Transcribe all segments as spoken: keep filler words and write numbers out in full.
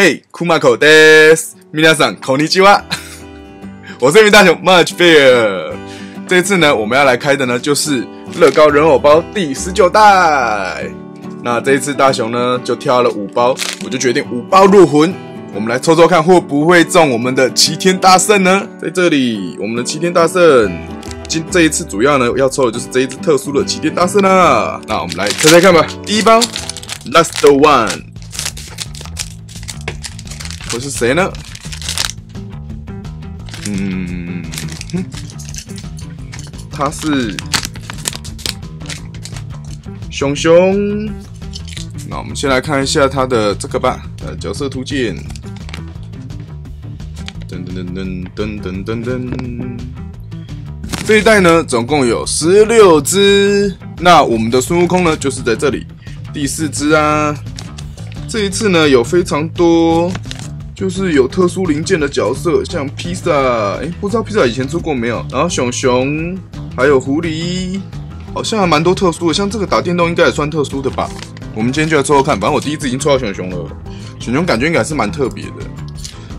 嘿，库马口です。皆さんこんにちは。我是一名大熊 Much Bear。这次呢，我们要来开的呢就是乐高人偶包第十九代。那这一次大熊呢就挑了五包，我就决定五包入魂。我们来抽抽看会不会中我们的齐天大圣呢？在这里，我们的齐天大圣，今这一次主要呢要抽的就是这一只特殊的齐天大圣啦。那我们来猜猜看吧。第一包 ，Last One。 我是谁呢？嗯，哼，他是熊熊。那我们先来看一下他的这个吧，呃，角色图鉴。噔噔噔噔噔噔噔噔。这一代呢，总共有十六只。那我们的孙悟空呢，就是在这里第四只啊。这一次呢，有非常多。 就是有特殊零件的角色，像披萨，哎，不知道披萨以前出过没有。然后熊熊，还有狐狸，好像还蛮多特殊的。像这个打电动应该也算特殊的吧？我们今天就来抽抽看，反正我第一次已经抽到熊熊了。熊熊感觉应该是蛮特别的，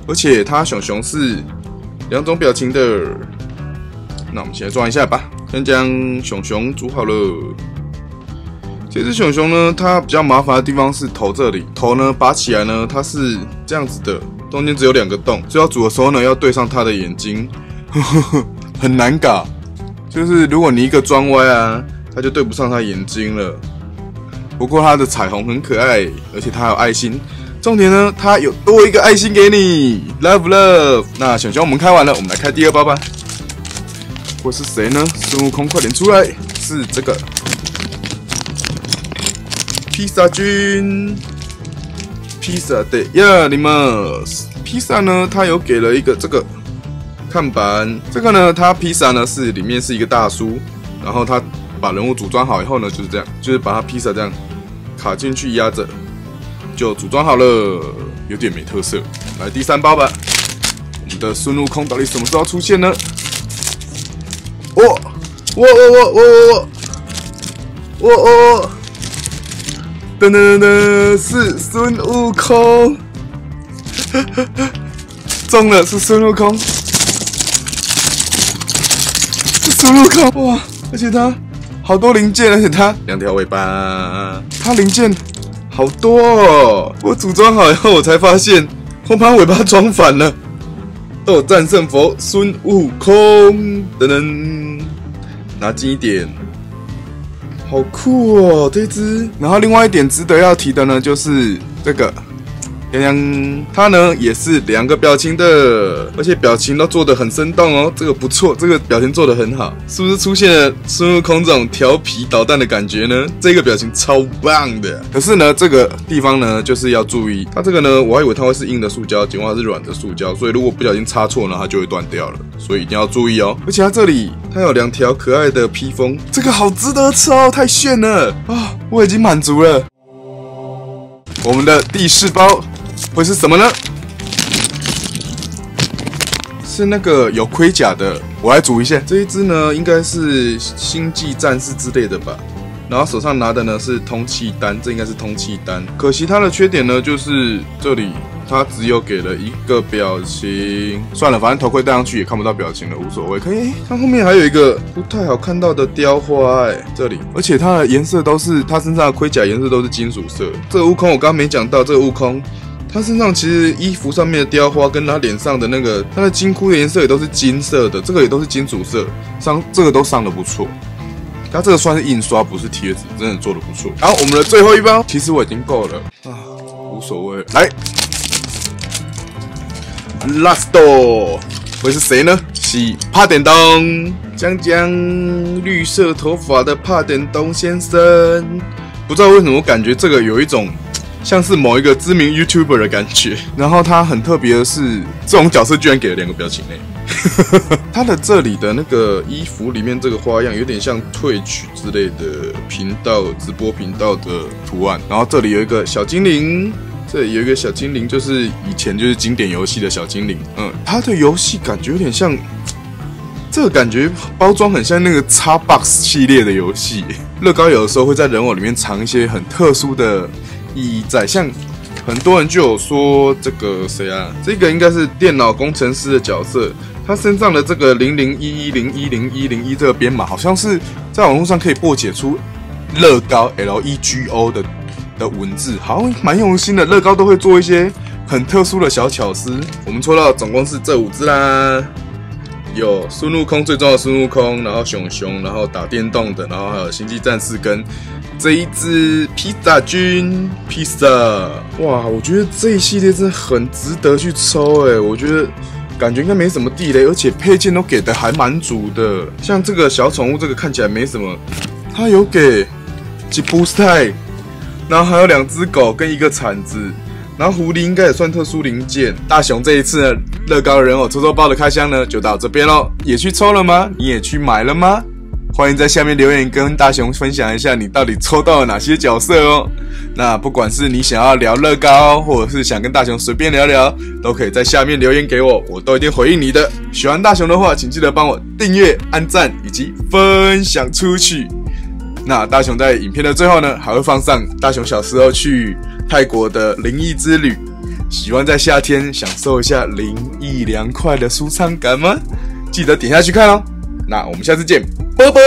而且它熊熊是两种表情的。那我们先来装一下吧，先将熊熊煮好了。这只熊熊呢，它比较麻烦的地方是头这里，头呢拔起来呢，它是这样子的。 中间只有两个洞，所以要煮的时候呢，要对上它的眼睛，很难搞。就是如果你一个装歪啊，它就对不上它眼睛了。不过它的彩虹很可爱，而且它有爱心。重点呢，它有多一个爱心给你 ，love love。那熊熊我们开完了，我们来开第二包吧。会是谁呢？孙悟空，快点出来！是这个披萨君。 披萨的呀，你们披萨呢？它有给了一个这个看板，这个呢，它披萨呢是里面是一个大叔，然后他把人物组装好以后呢，就是这样，就是把它披萨这样卡进去压着，就组装好了，有点没特色。来第三包吧，我们的孙悟空到底什么时候出现呢？我我我我我我我我。 噔噔噔噔，是孙悟空，中了，是孙悟空，是孙悟空哇！而且它好多零件，而且它两条尾巴，它零件好多哦。我组装好以后，我才发现我把尾巴装反了。斗战胜佛孙悟空，噔噔，拿近一点。 好酷哦，这只。然后另外一点值得要提的呢，就是这个，嗯，它呢也是两个表情的，而且表情都做得很生动哦，这个不错，这个表情做得很好，是不是出现了孙悟空这种调皮捣蛋的感觉呢？这个表情超棒的。可是呢，这个地方呢就是要注意，它这个呢，我还以为它会是硬的塑胶，结果它是软的塑胶，所以如果不小心插错呢，它就会断掉了，所以一定要注意哦。而且它这里。 它有两条可爱的披风，这个好值得抽，太炫了啊！我已经满足了。我们的第四包会是什么呢？是那个有盔甲的，我来组一下。这一只呢，应该是星际战士之类的吧。然后手上拿的呢是通气丹，这应该是通气丹。可惜它的缺点呢，就是这里。 他只有给了一个表情，算了，反正头盔戴上去也看不到表情了，无所谓。可以，它后面还有一个不太好看到的雕花，哎，这里，而且它的颜色都是，它身上的盔甲颜色都是金属色。这个悟空我刚刚没讲到，这个悟空，他身上其实衣服上面的雕花跟他脸上的那个，他的金箍的颜色也都是金色的，这个也都是金属色，上这个都上得不错。 它这个算是印刷，不是贴纸，真的做得不错。然后我们的最后一包，其实我已经够了啊，无所谓，来。 Last 会是谁呢？是帕点东，江江绿色头发的帕点东先生。不知道为什么，我感觉这个有一种像是某一个知名 YouTuber 的感觉。然后他很特别的是，这种角色居然给了两个表情诶。他的这里的那个衣服里面这个花样有点像Twitch之类的频道直播频道的图案。然后这里有一个小精灵。 这里有一个小精灵，就是以前就是经典游戏的小精灵，嗯，它的游戏感觉有点像，这个感觉包装很像那个 Xbox 系列的游戏。乐高有的时候会在人偶里面藏一些很特殊的意义在，像很多人就有说这个谁啊，这个应该是电脑工程师的角色，他身上的这个零零一一零一零一零一这个编码，好像是在网络上可以破解出乐高 L E G O 的的文字，好像蛮用心的，乐高都会做一些很特殊的小巧思。我们抽到总共是这五只啦。 有孙悟空最重要的孙悟空，然后熊熊，然后打电动的，然后还有星际战士跟这一只披萨君披萨。哇，我觉得这一系列真的很值得去抽哎，我觉得感觉应该没什么地雷，而且配件都给的还蛮足的。像这个小宠物，这个看起来没什么，它有给吉普赛，然后还有两只狗跟一个铲子。 然后狐狸应该也算特殊零件。大雄这一次呢，乐高人偶抽抽包的开箱呢，就到这边咯。也去抽了吗？你也去买了吗？欢迎在下面留言跟大雄分享一下你到底抽到了哪些角色哦。那不管是你想要聊乐高，或者是想跟大雄随便聊聊，都可以在下面留言给我，我都一定回应你的。喜欢大雄的话，请记得帮我订阅、按赞以及分享出去。那大雄在影片的最后呢，还会放上大雄小时候去 泰国的灵异之旅，喜欢在夏天享受一下灵异凉快的舒畅感吗？记得点下去看哦。那我们下次见，啵啵。